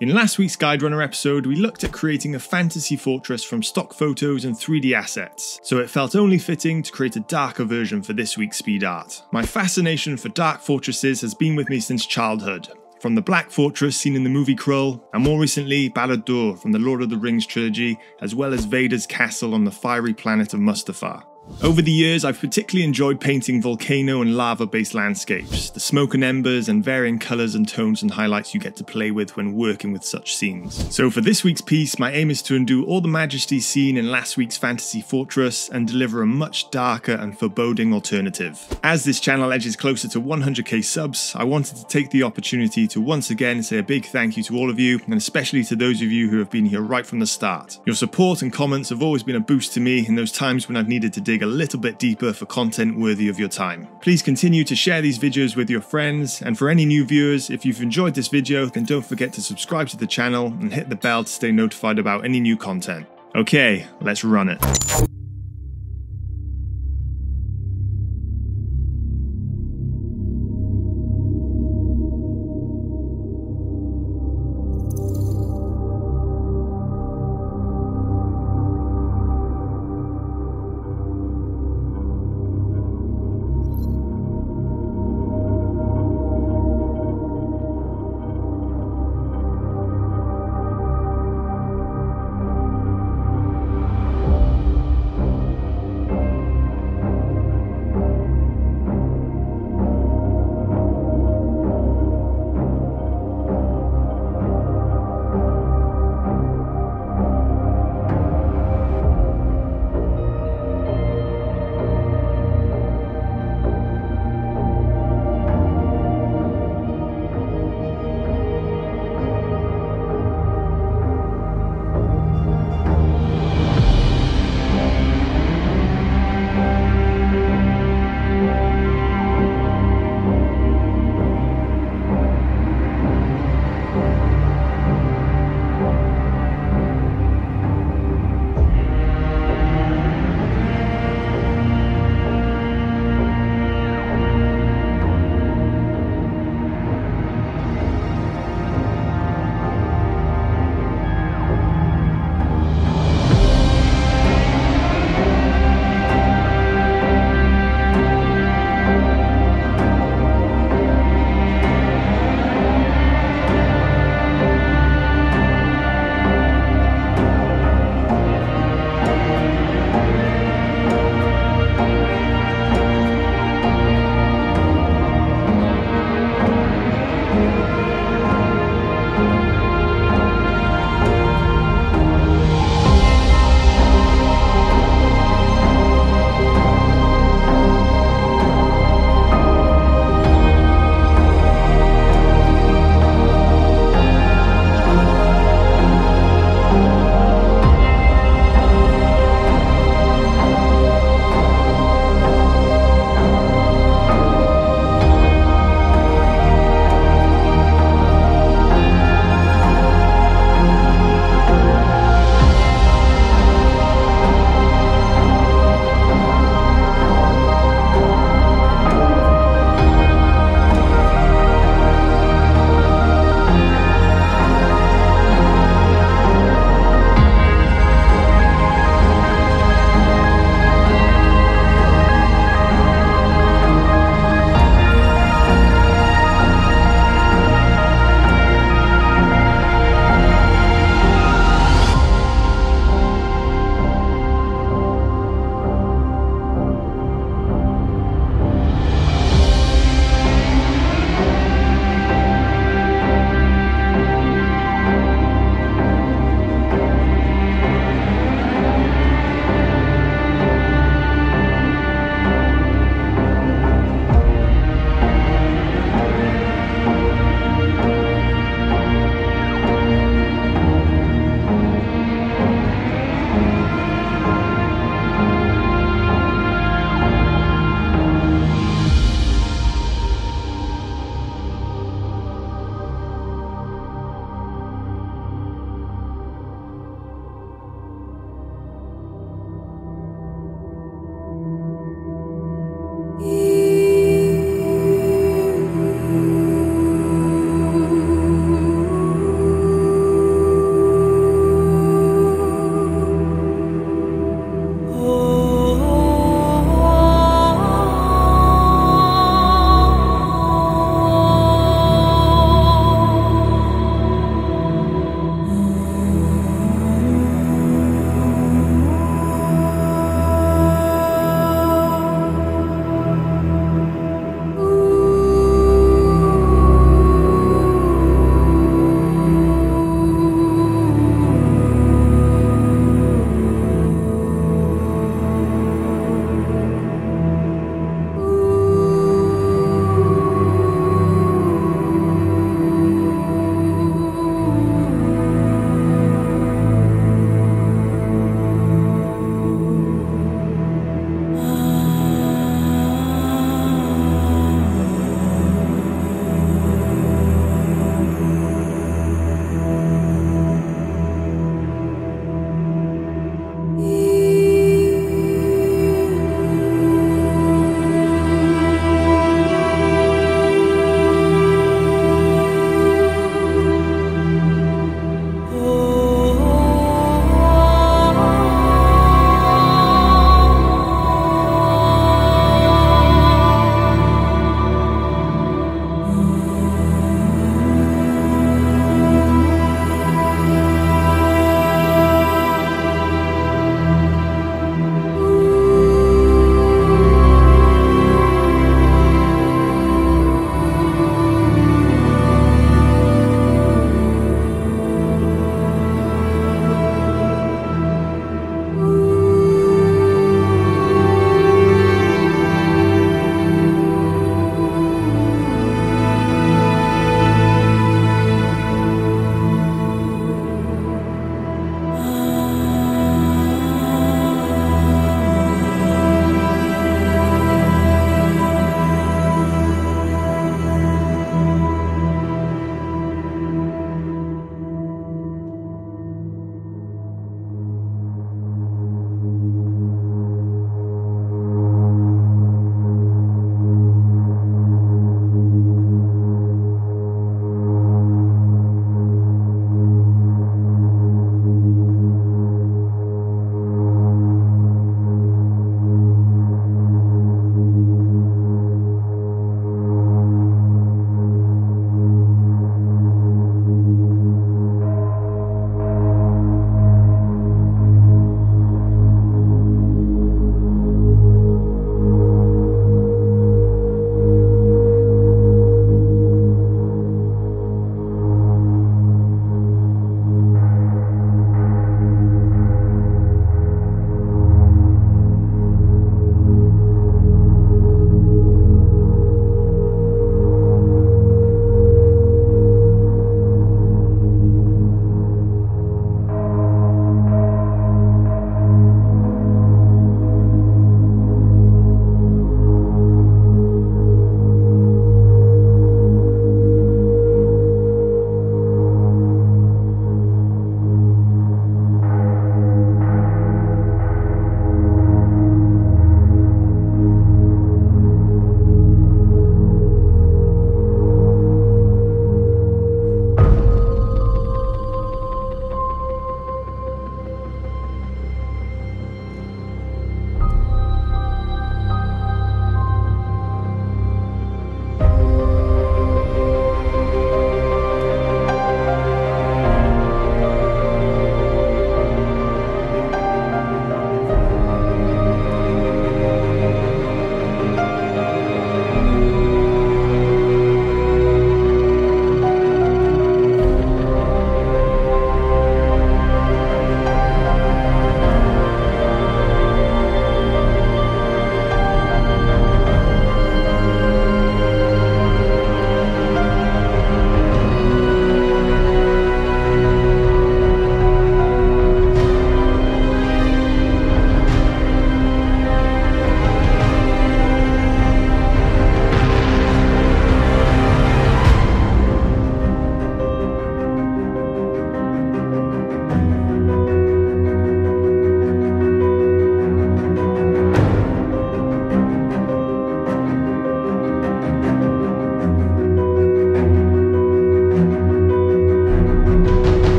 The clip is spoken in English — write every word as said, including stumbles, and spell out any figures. In last week's Guide Runner episode, we looked at creating a fantasy fortress from stock photos and three D assets, so it felt only fitting to create a darker version for this week's speed art. My fascination for dark fortresses has been with me since childhood, from the Black Fortress seen in the movie Krull, and more recently Baladur from the Lord of the Rings trilogy, as well as Vader's castle on the fiery planet of Mustafar. Over the years, I've particularly enjoyed painting volcano and lava-based landscapes, the smoke and embers and varying colours and tones and highlights you get to play with when working with such scenes. So for this week's piece, my aim is to undo all the majesty seen in last week's fantasy fortress and deliver a much darker and foreboding alternative. As this channel edges closer to one hundred K subs, I wanted to take the opportunity to once again say a big thank you to all of you, and especially to those of you who have been here right from the start. Your support and comments have always been a boost to me in those times when I've needed to dig a little bit deeper for content worthy of your time. Please continue to share these videos with your friends, and for any new viewers, if you've enjoyed this video, then don't forget to subscribe to the channel and hit the bell to stay notified about any new content. Okay, let's run it.